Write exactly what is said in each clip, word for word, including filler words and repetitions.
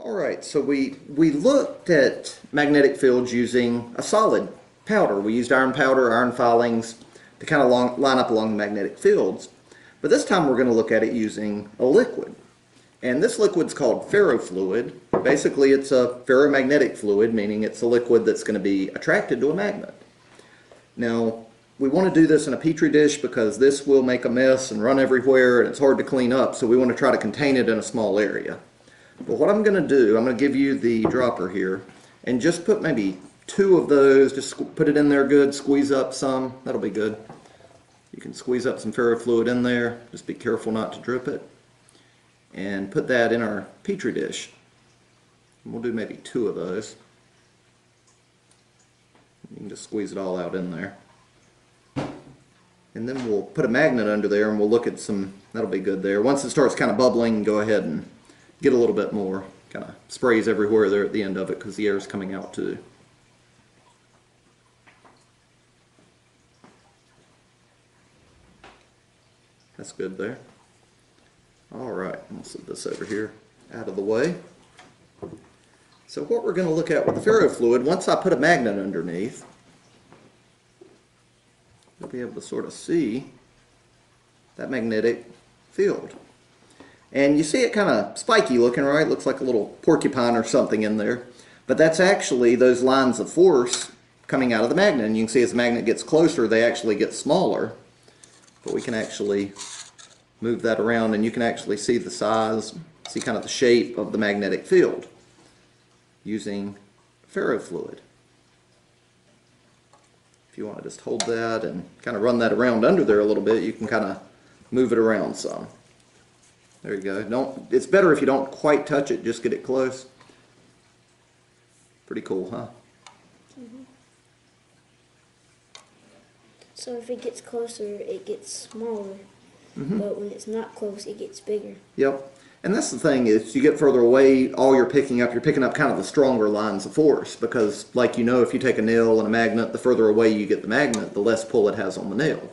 All right, so we, we looked at magnetic fields using a solid powder. We used iron powder, iron filings to kind of long, line up along the magnetic fields. But this time we're going to look at it using a liquid. And this liquid's called ferrofluid. Basically, it's a ferromagnetic fluid, meaning it's a liquid that's going to be attracted to a magnet. Now, we want to do this in a petri dish because this will make a mess and run everywhere, and it's hard to clean up, so we want to try to contain it in a small area. But what I'm going to do, I'm going to give you the dropper here, and just put maybe two of those, just put it in there good, squeeze up some, that'll be good. You can squeeze up some ferrofluid in there, just be careful not to drip it, and put that in our petri dish. And we'll do maybe two of those. You can just squeeze it all out in there. And then we'll put a magnet under there and we'll look at some, that'll be good there. Once it starts kind of bubbling, go ahead and get a little bit more. Kind of sprays everywhere there at the end of it because the air is coming out too. That's good there. Alright, I'll set this over here out of the way. So what we're going to look at with the ferrofluid, once I put a magnet underneath, you'll be able to sort of see that magnetic field. And you see it kind of spiky looking, right? Looks like a little porcupine or something in there. But that's actually those lines of force coming out of the magnet. And you can see as the magnet gets closer, they actually get smaller. But we can actually move that around and you can actually see the size, see kind of the shape of the magnetic field using ferrofluid. If you want to just hold that and kind of run that around under there a little bit, you can kind of move it around some. There you go. Don't, it's better if you don't quite touch it, just get it close. Pretty cool, huh? Mm-hmm. So if it gets closer, it gets smaller. Mm-hmm. But when it's not close, it gets bigger. Yep. And that's the thing, is you get further away, all you're picking up, you're picking up kind of the stronger lines of force, because like you know, if you take a nail and a magnet, the further away you get the magnet, the less pull it has on the nail.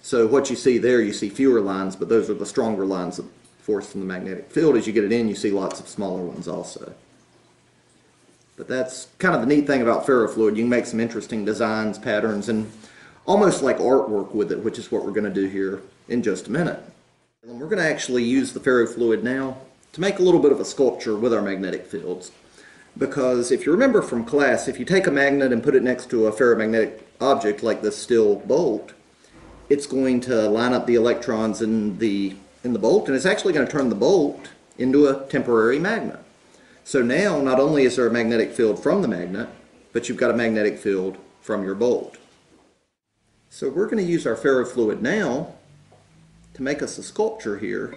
So what you see there, you see fewer lines, but those are the stronger lines of force from the magnetic field. As you get it in, you see lots of smaller ones also. But that's kind of the neat thing about ferrofluid. You can make some interesting designs, patterns, and almost like artwork with it, which is what we're going to do here in just a minute. And we're going to actually use the ferrofluid now to make a little bit of a sculpture with our magnetic fields. Because if you remember from class, if you take a magnet and put it next to a ferromagnetic object like this steel bolt, it's going to line up the electrons in the, in the bolt, and it's actually going to turn the bolt into a temporary magnet. So now, not only is there a magnetic field from the magnet, but you've got a magnetic field from your bolt. So we're going to use our ferrofluid now to make us a sculpture here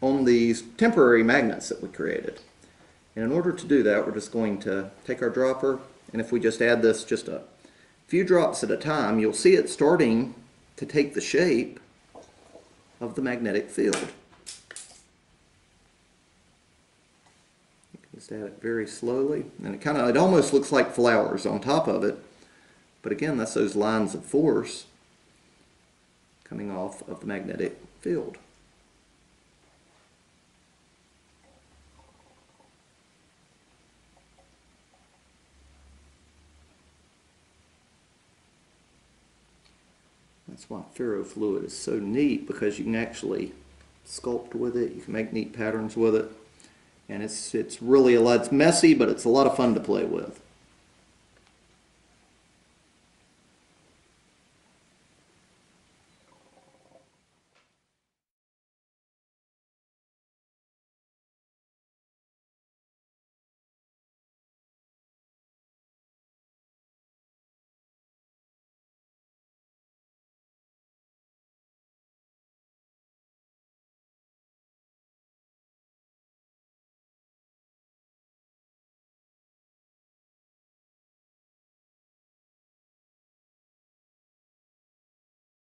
on these temporary magnets that we created. And in order to do that, we're just going to take our dropper, and if we just add this just a few drops at a time, you'll see it starting to take the shape of the magnetic field. You can just add it very slowly, and it kind of, it almost looks like flowers on top of it, but again, that's those lines of force coming off of the magnetic field. That's why ferrofluid is so neat, because you can actually sculpt with it, you can make neat patterns with it, and it's, it's really a lot, it's messy, but it's a lot of fun to play with.